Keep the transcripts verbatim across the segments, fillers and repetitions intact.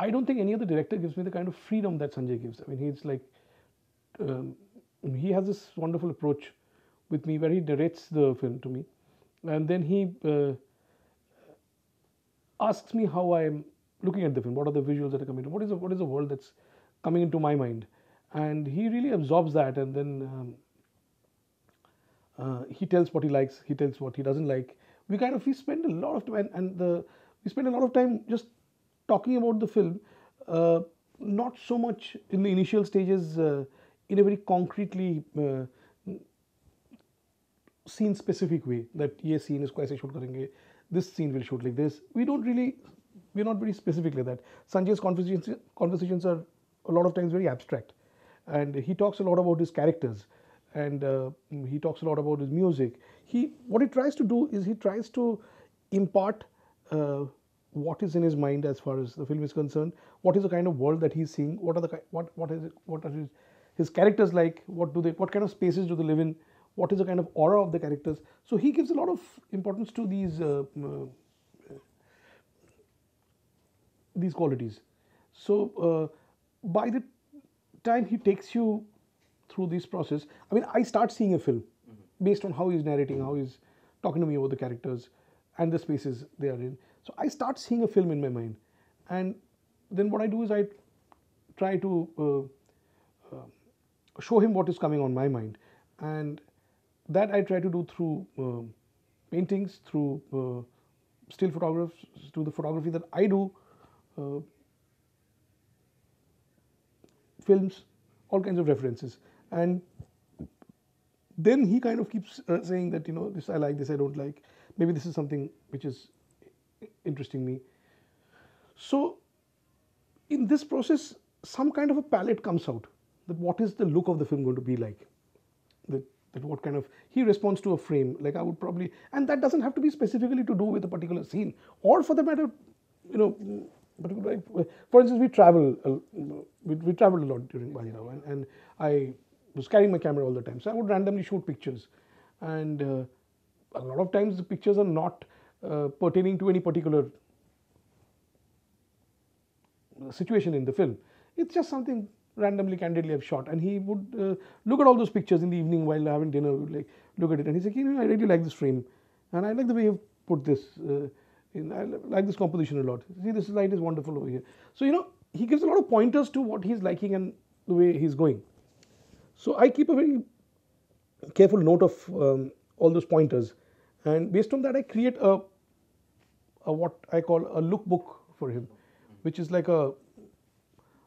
I don't think any other director gives me the kind of freedom that Sanjay gives. I mean, he's like, um, he has this wonderful approach with me where he narrates the film to me, and then he uh, asks me how I'm looking at the film, what are the visuals that are coming to, what is the, what is the world that's coming into my mind, and he really absorbs that, and then um, uh, he tells what he likes, he tells what he doesn't like. We kind of we spend a lot of time and, and the we spend a lot of time just talking about the film, uh, not so much in the initial stages uh, in a very concretely uh, scene specific way that ye scene is kaise shoot karenge, this scene will shoot like this. We don't really, we're not very specific like that. Sanjay's conversations conversations are a lot of times very abstract, and he talks a lot about his characters, and uh, he talks a lot about his music. He what he tries to do is he tries to impart uh, what is in his mind as far as the film is concerned. What is the kind of world that he's seeing? What are the what what is it, what are his, his characters like? What do they? What kind of spaces do they live in? What is the kind of aura of the characters? So he gives a lot of importance to these uh, uh, these qualities. So uh, by the time he takes you through this process, I mean, I start seeing a film based on how he's narrating, how he's talking to me about the characters and the spaces they are in. So I start seeing a film in my mind, and then what I do is I try to uh, uh, show him what is coming on my mind, and that I try to do through uh, paintings, through uh, still photographs, through the photography that I do, uh, films, all kinds of references. And then he kind of keeps uh, saying that, you know, this I like, this I don't like, maybe this is something which is interesting me. So in this process, some kind of a palette comes out, that what is the look of the film going to be like, that, that what kind of, he responds to a frame, like I would probably, and that doesn't have to be specifically to do with a particular scene, or for the matter, you know, particular, for instance, we travel, uh, we, we traveled a lot during Bajirao, and, and I was carrying my camera all the time, so I would randomly shoot pictures, and uh, a lot of times the pictures are not uh, pertaining to any particular situation in the film. It's just something randomly, candidly I've shot, and he would uh, look at all those pictures in the evening while having dinner, like look at it, and he's like, you know, I really like this frame, and I like the way you've put this, uh, in, I like this composition a lot, see this light is wonderful over here. So, you know, he gives a lot of pointers to what he's liking and the way he's going. So I keep a very careful note of um, all those pointers, and based on that I create a, a what I call a lookbook for him, which is like a,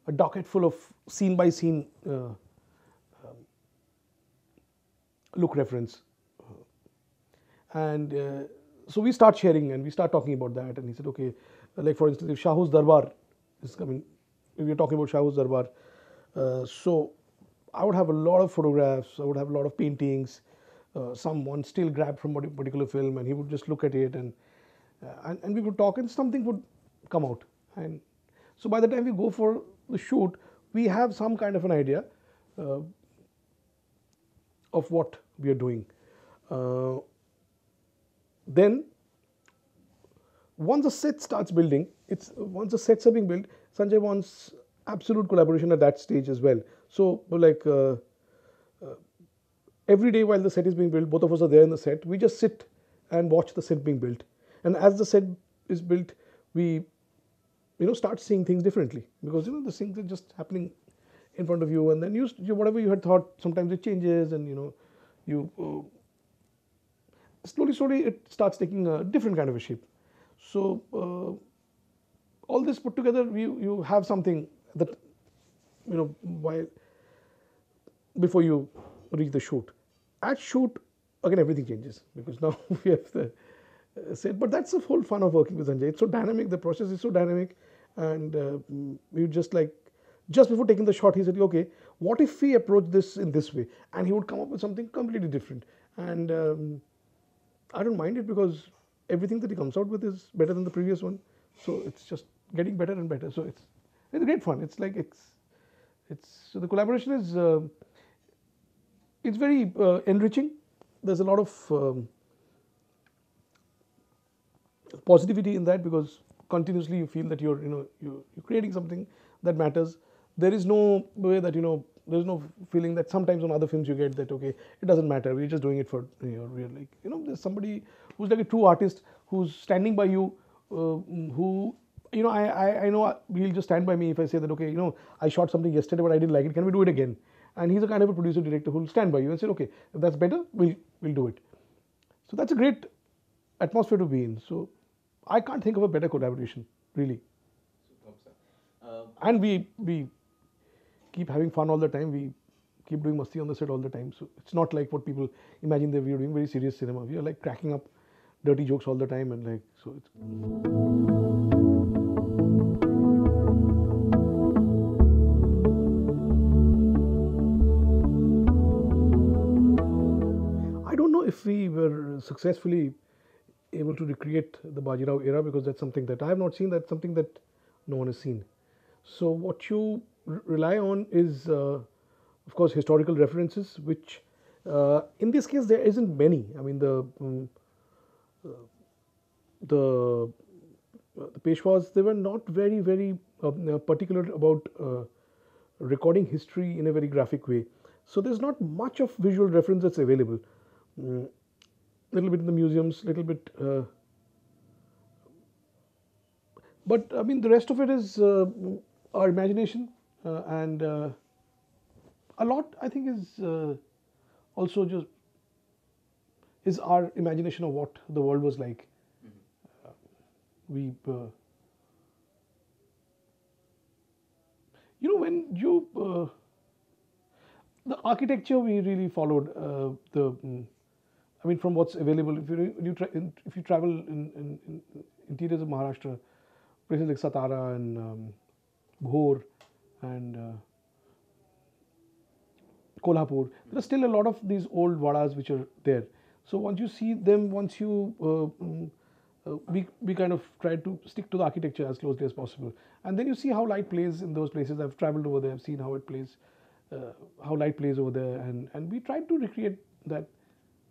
a docket full of scene by scene uh, um, look reference. And uh, so we start sharing and we start talking about that, and he said, okay, like for instance, if Shahu's Darbar is coming, if we are talking about Shahu's Darbar, uh, so I would have a lot of photographs, I would have a lot of paintings, uh, someone still grabbed from a particular film, and he would just look at it, and, uh, and, and we would talk, and something would come out. And so by the time we go for the shoot, we have some kind of an idea uh, of what we are doing. Uh, then once the set starts building, it's once the sets are being built, Sanjay wants absolute collaboration at that stage as well. So like uh, uh, every day while the set is being built, both of us are there in the set, we just sit and watch the set being built, and as the set is built, we you know start seeing things differently, because you know the things are just happening in front of you, and then you, you whatever you had thought, sometimes it changes, and you know you uh, slowly slowly it starts taking a different kind of a shape. So uh, all this put together, you you have something that you know while before you reach the shoot. At shoot, again everything changes, because now we have the uh, set. But that's the whole fun of working with Sanjay. It's so dynamic. The process is so dynamic, and uh, you just like just before taking the shot, he said, "Okay, what if we approach this in this way?" And he would come up with something completely different. And um, I don't mind it, because everything that he comes out with is better than the previous one. So it's just getting better and better. So it's it's great fun. It's like it's it's so the collaboration is. Uh, It's very uh, enriching. There's a lot of um, positivity in that, because continuously you feel that you're, you know, you, you're creating something that matters. There is no way that, you know, there's no feeling that sometimes on other films you get that, okay, it doesn't matter, we're just doing it for, you know, we're like, you know, there's somebody who's like a true artist who's standing by you, uh, who, you know, I, I, I know he'll just stand by me if I say that, okay, you know, I shot something yesterday but I didn't like it, can we do it again? And he's a kind of a producer director who'll stand by you and say, okay, if that's better, we'll, we'll do it. So that's a great atmosphere to be in. So I can't think of a better collaboration, really. Uh, and we, we keep having fun all the time. We keep doing masti on the set all the time. So it's not like what people imagine that we are doing very serious cinema. We are like cracking up dirty jokes all the time, and like, so it's. I don't know if we were successfully able to recreate the Bajirao era, because that's something that I have not seen. That's something that no one has seen. So what you rely on is, uh, of course, historical references, which uh, in this case there isn't many. I mean, the um, uh, the, uh, the Peshwas, they were not very very uh, particular about uh, recording history in a very graphic way. So there's not much of visual reference that's available. Um, little bit in the museums, little bit. Uh, but I mean, the rest of it is uh, our imagination. Uh, and uh, a lot, I think, is uh, also just is our imagination of what the world was like. Mm-hmm. uh, we, uh, you know, when you uh, the architecture we really followed uh, the. Mm, I mean, from what's available. If you, you tra in, if you travel in, in, in interiors of Maharashtra, places like Satara and um, Ghor and uh, Kolhapur, there are still a lot of these old vadas which are there. So once you see them, once you, uh, uh, we, we kind of try to stick to the architecture as closely as possible. And then you see how light plays in those places. I've traveled over there, I've seen how it plays, uh, how light plays over there. And, and we tried to recreate that.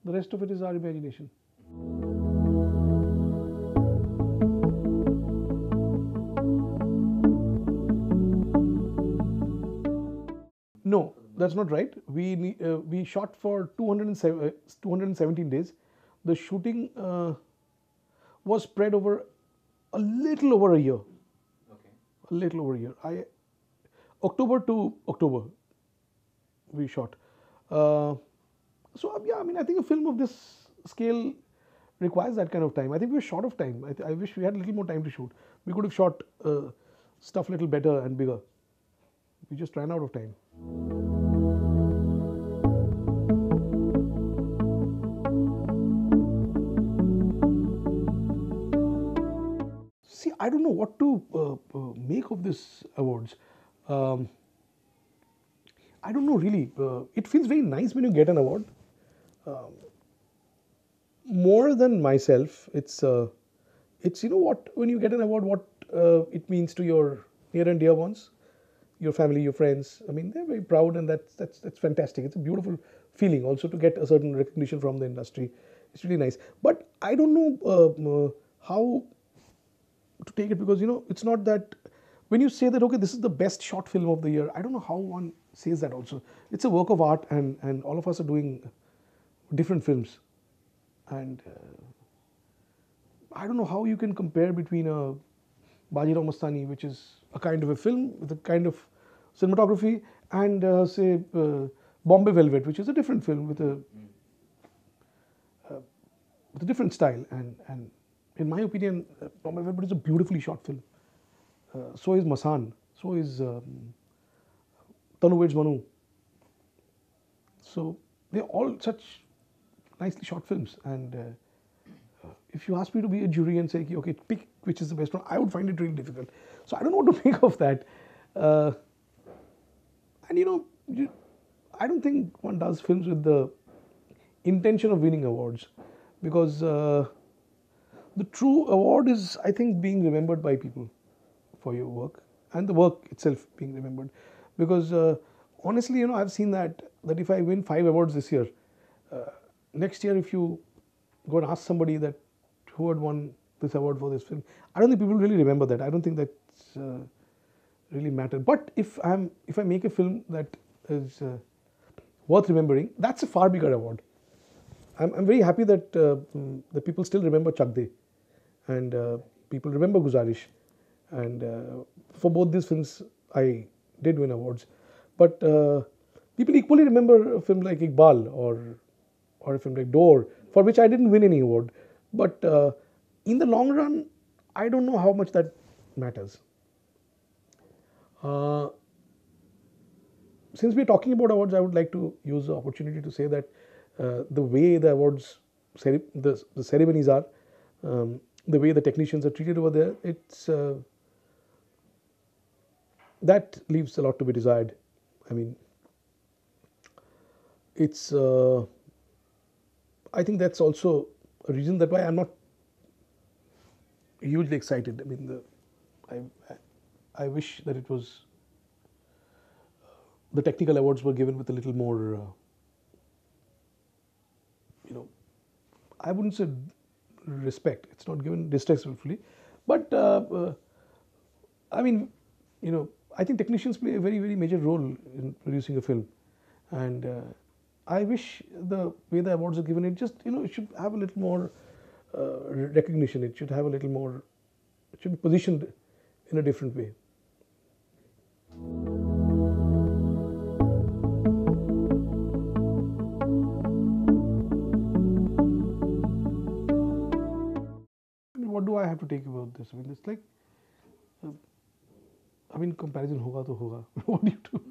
The rest of it is our imagination. No, that's not right. We uh, we shot for two hundred seventeen days. The shooting uh, was spread over a little over a year. Okay. A little over a year. I October to October we shot. Uh, So yeah, I mean, I think a film of this scale requires that kind of time. I think we were short of time. I, th I wish we had a little more time to shoot. We could have shot uh, stuff a little better and bigger. We just ran out of time. See, I don't know what to uh, uh, make of this awards. Um, I don't know really. Uh, it feels very nice when you get an award. Um, more than myself, it's uh, it's you know what, when you get an award, what uh, it means to your near and dear ones, your family, your friends. I mean, they're very proud, and that's that's that's fantastic. It's a beautiful feeling also to get a certain recognition from the industry. It's really nice. But I don't know uh, how to take it, because you know, it's not that when you say that, okay, this is the best short film of the year. I don't know how one says that also. It's a work of art, and and all of us are doing different films, and uh, I don't know how you can compare between a Bajirao Mastani, which is a kind of a film with a kind of cinematography, and uh, say uh, Bombay Velvet, which is a different film with a uh, with a different style, and and in my opinion, uh, Bombay Velvet is a beautifully shot film. Uh, so is Masan, so is um, Tanu Weds Manu. So they're all such nicely shot films, and uh, if you ask me to be a jury and say, okay, pick which is the best one, I would find it really difficult. So I don't know what to make of that. Uh, and you know, you, I don't think one does films with the intention of winning awards, because uh, the true award is, I think, being remembered by people for your work, and the work itself being remembered. Because uh, honestly, you know, I've seen that that if I win five awards this year, uh, next year if you go and ask somebody that who had won this award for this film. I don't think people really remember that. I don't think that's uh, really mattered. But if I'm if I make a film that is uh, worth remembering, that's a far bigger award. I'm, I'm very happy that uh, the people still remember Chak De, and uh, people remember Guzaarish, and uh, for both these films I did win awards. But uh, people equally remember a film like Iqbal or or a film like Door, for which I didn't win any award. But uh, in the long run, I don't know how much that matters. Uh, since we're talking about awards, I would like to use the opportunity to say that uh, the way the awards, cere the, the ceremonies are, um, the way the technicians are treated over there, it's uh, that leaves a lot to be desired. I mean, it's uh, I think that's also a reason that why I'm not hugely excited. I mean, the, I, I, I wish that it was uh, the technical awards were given with a little more, uh, you know, I wouldn't say respect. It's not given disrespectfully, but uh, uh, I mean, you know, I think technicians play a very, very major role in producing a film, and uh, I wish the way the awards are given, it just, you know, it should have a little more uh, recognition. It should have a little more, it should be positioned in a different way. I mean, what do I have to take about this? I mean, it's like, uh, I mean, comparison hoga to hoga. What do you do?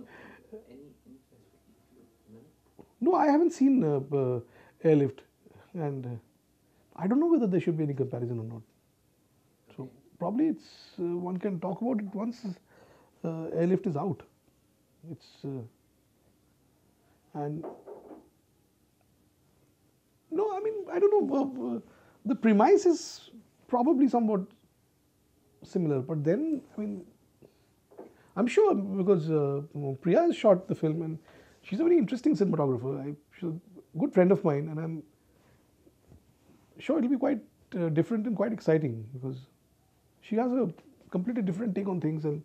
No, I haven't seen uh, uh, Airlift, and uh, I don't know whether there should be any comparison or not. So probably it's uh, one can talk about it once uh, Airlift is out. It's uh, and no, I mean, I don't know. Uh, the premise is probably somewhat similar, but then I mean, I'm sure because uh, Priya has shot the film and. She's a very interesting cinematographer. I, she's a good friend of mine, and I'm sure it'll be quite uh, different and quite exciting because she has a completely different take on things, and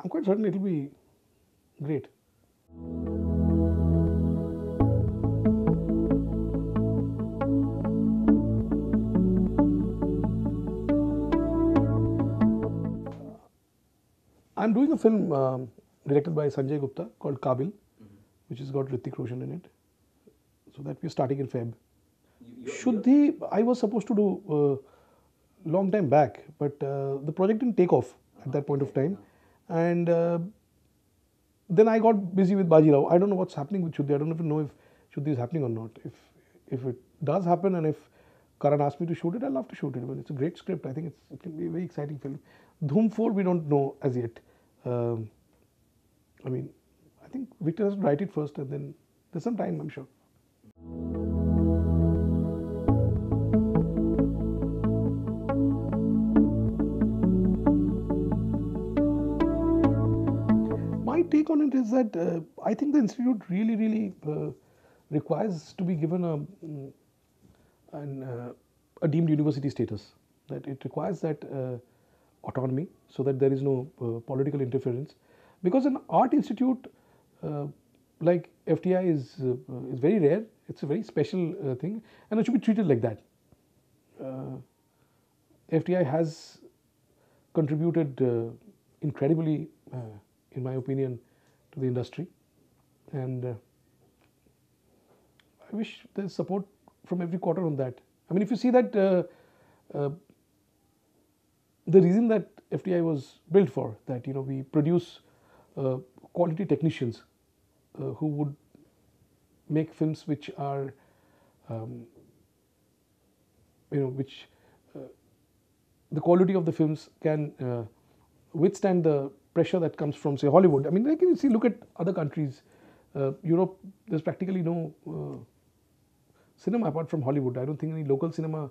I'm quite certain it'll be great. I'm doing a film Um, directed by Sanjay Gupta called Kaabil, mm-hmm. which has got Hrithik Roshan in it. So that we're starting in February. Shuddhi, I was supposed to do uh, long time back, but uh, the project didn't take off uh-huh. at that point of time. Uh-huh. And uh, then I got busy with Bajirao. I don't know what's happening with Shuddhi. I don't even know if Shuddhi is happening or not. If if it does happen and if Karan asked me to shoot it, I'd love to shoot it. But it's a great script. I think it's, it can be a very exciting film. Dhoom four, we don't know as yet. Um, I mean, I think Victor has to write it first, and then there's some time, I'm sure. My take on it is that uh, I think the institute really, really uh, requires to be given a an, uh, a deemed university status. That it requires that uh, autonomy, so that there is no uh, political interference. Because an art institute uh, like F T I is, uh, is very rare, it's a very special uh, thing, and it should be treated like that. Uh, F T I has contributed uh, incredibly, uh, in my opinion, to the industry, and uh, I wish there's support from every quarter on that. I mean, if you see that uh, uh, the reason that F T I was built for, that, you know, we produce Uh, quality technicians uh, who would make films which are, um, you know, which uh, the quality of the films can uh, withstand the pressure that comes from, say, Hollywood. I mean, like you see, look at other countries, uh, Europe, there's practically no uh, cinema apart from Hollywood. I don't think any local cinema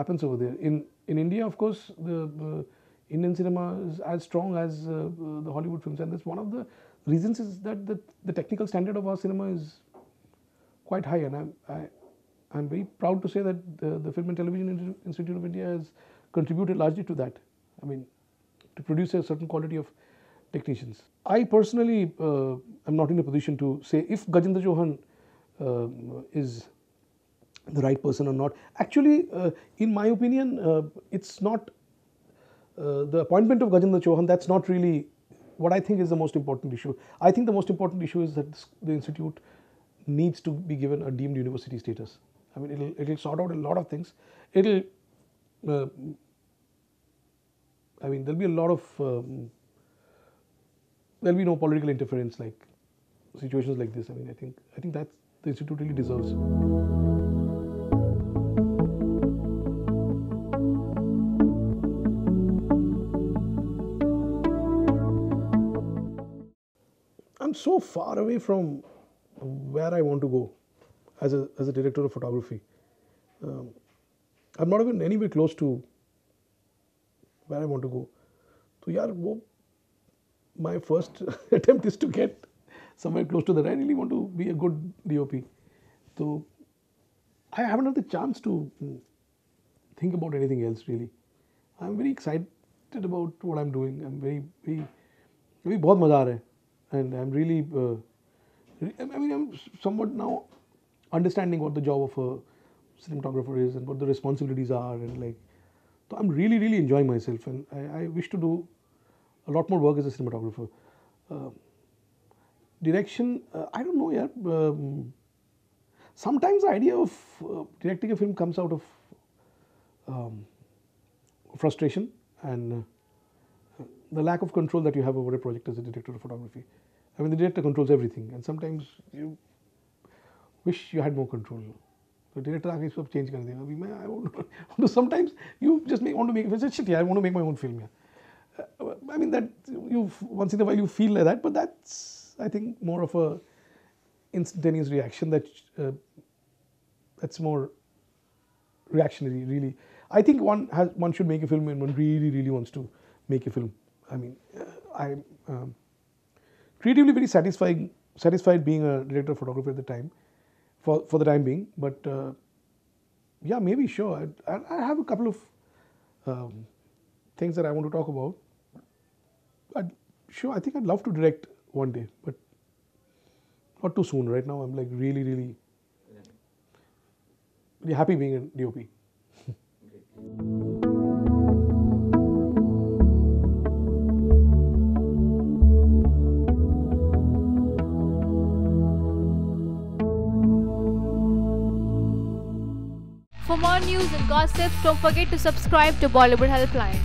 happens over there. In, in India, of course, the uh, Indian cinema is as strong as uh, uh, the Hollywood films, and that's one of the reasons is that the, the technical standard of our cinema is quite high, and I, I, I'm very proud to say that the, the Film and Television Institute of India has contributed largely to that. I mean, to produce a certain quality of technicians. I personally uh, am not in a position to say if Gajendra Chauhan uh, is the right person or not. Actually, uh, in my opinion, uh, it's not uh, the appointment of Gajendra Chauhan, that's not really what I think is the most important issue. I think the most important issue is that the institute needs to be given a deemed university status. I mean, it'll it'll sort out a lot of things. It'll, uh, I mean, there'll be a lot of um, there'll be no political interference like situations like this. I mean, I think I think that's the institute really deserves. I'm so far away from where I want to go as a, as a director of photography. Um, I'm not even anywhere close to where I want to go. So, yaar, wo, my first attempt is to get somewhere close to that. I really want to be a good D O P. So, I haven't had the chance to think about anything else really. I'm very excited about what I'm doing. I'm very, very, very bahut maza aa raha hai. And I'm really, uh, I mean, I'm somewhat now understanding what the job of a cinematographer is and what the responsibilities are, and like, so I'm really, really enjoying myself, and I, I wish to do a lot more work as a cinematographer. Uh, direction, uh, I don't know yet. Um, sometimes the idea of uh, directing a film comes out of um, frustration and. Uh, the lack of control that you have over a project as a director of photography. I mean, the director controls everything, and sometimes you wish you had more control. The director aage sab change kar dega. Abhi main I want to. Sometimes you just make, want to make. Say, shit, yeah, I want to make my own film. Yeah. Uh, I mean that you once in a while you feel like that, but that's I think more of a instantaneous reaction. That uh, that's more reactionary, really. I think one has one should make a film when one really, really wants to make a film. I mean, uh, I'm um, creatively very satisfying, satisfied being a director of photography at the time, for, for the time being, but uh, yeah, maybe sure. I, I, I have a couple of um, things that I want to talk about. I'd, sure, I think I'd love to direct one day, but not too soon. Right now, I'm like really, really, really happy being a D O P. Okay. For more news and gossips, don't forget to subscribe to Bollywood Helpline.